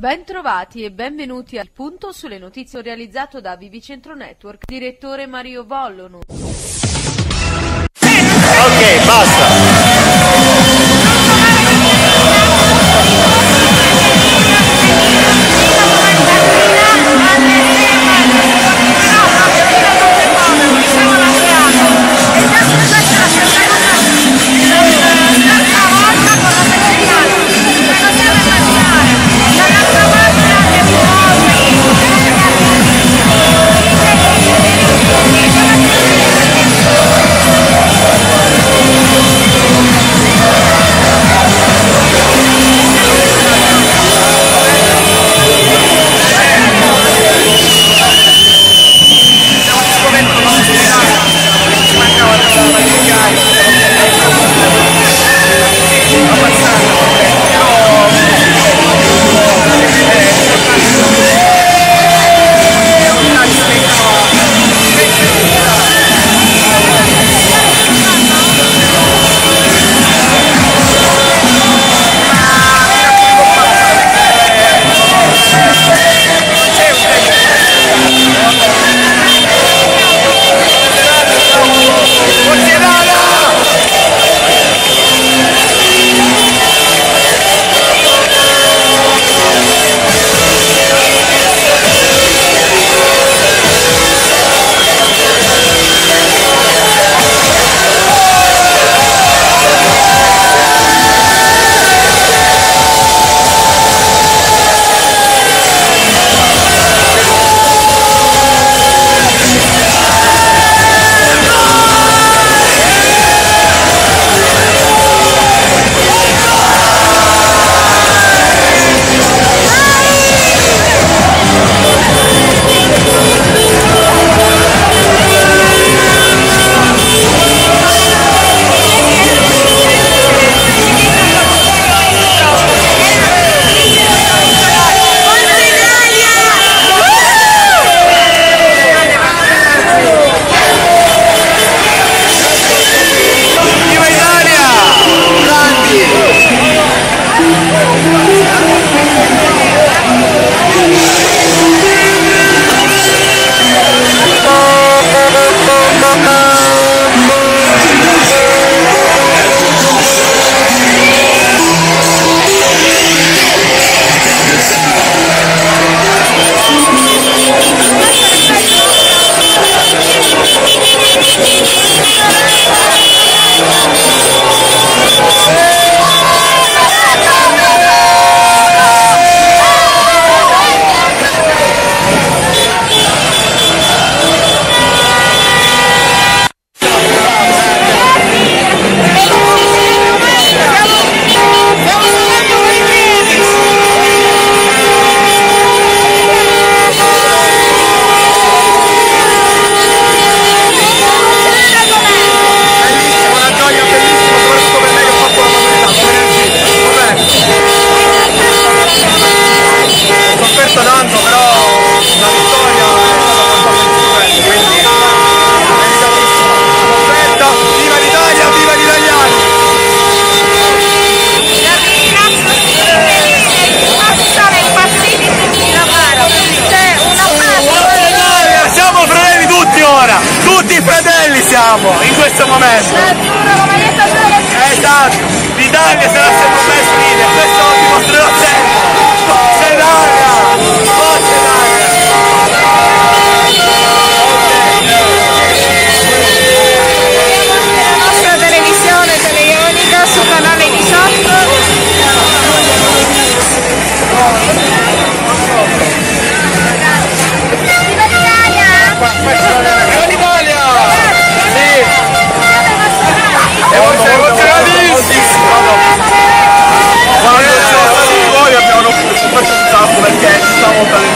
Bentrovati e benvenuti al punto sulle notizie realizzato da Vivicentro Network, direttore Mario Vollono. Ok, basta. In questo momento esatto, l'Italia sarà sempre ben unita, questo lo dimostrerò sempre. Forza Italia, forza Italia. La nostra televisione teleionica su canale 18. Gracias.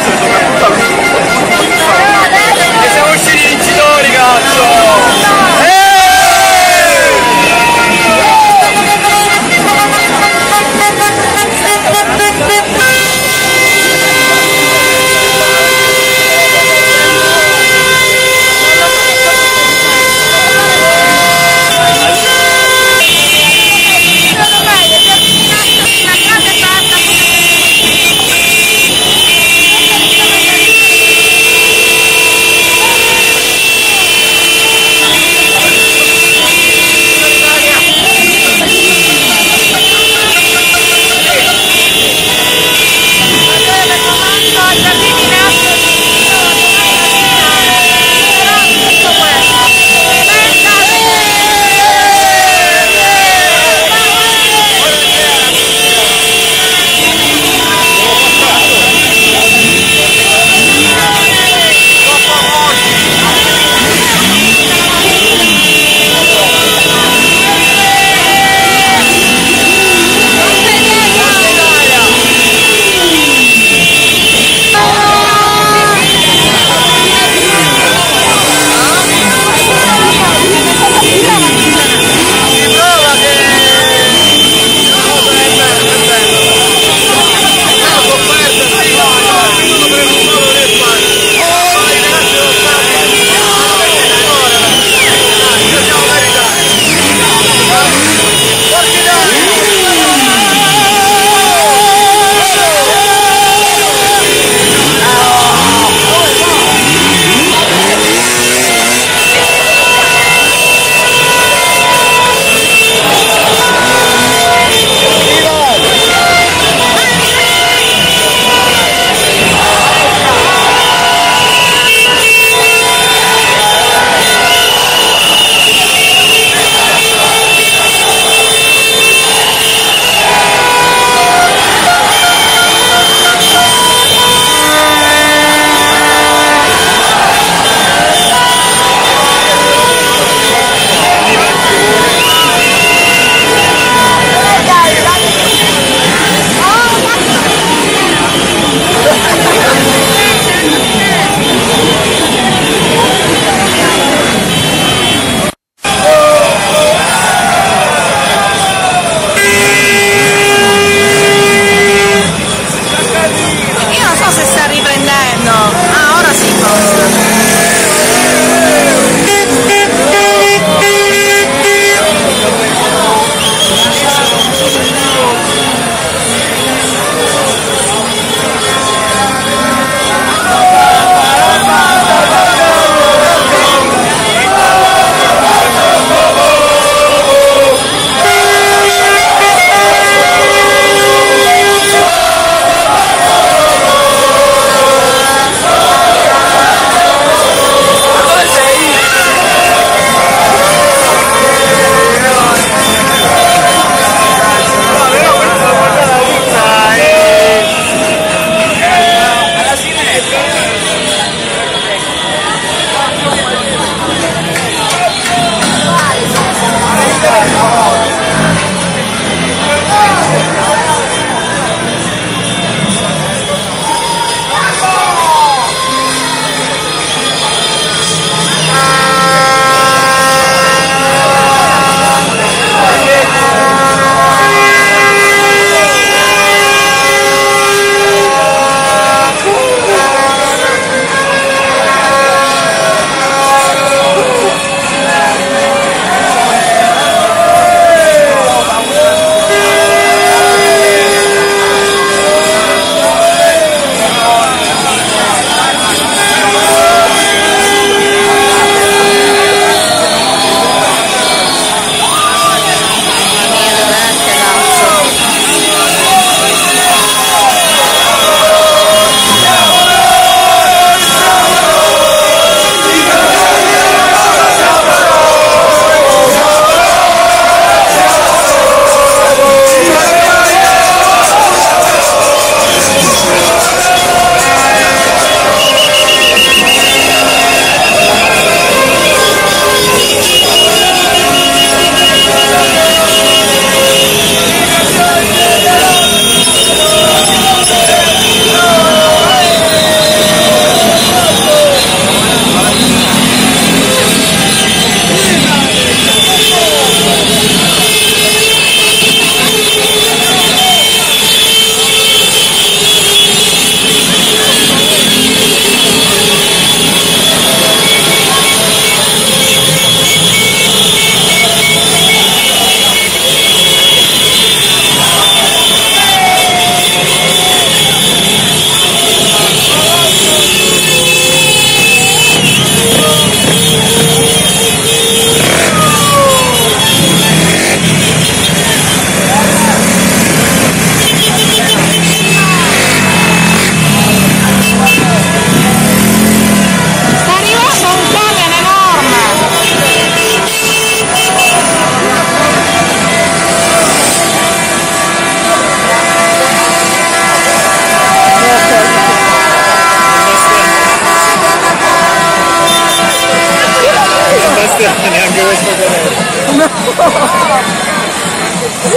questo per me. No.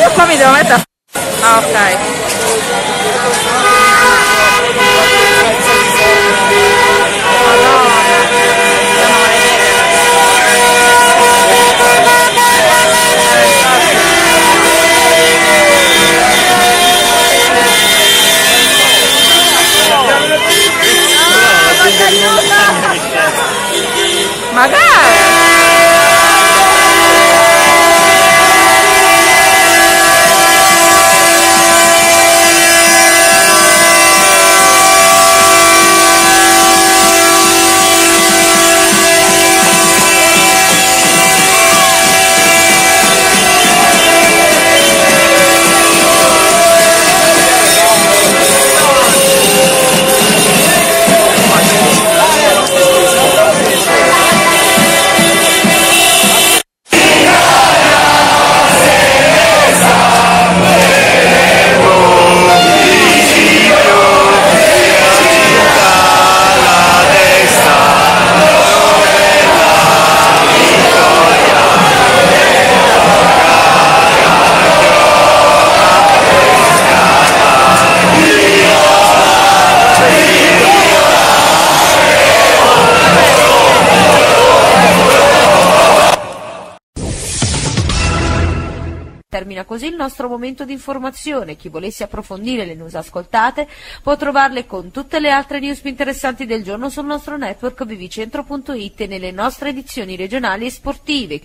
Io qua mi devo mettere. Ah, ok. Termina così il nostro momento di informazione. Chi volesse approfondire le news ascoltate può trovarle con tutte le altre news più interessanti del giorno sul nostro network vivicentro.it e nelle nostre edizioni regionali e sportive.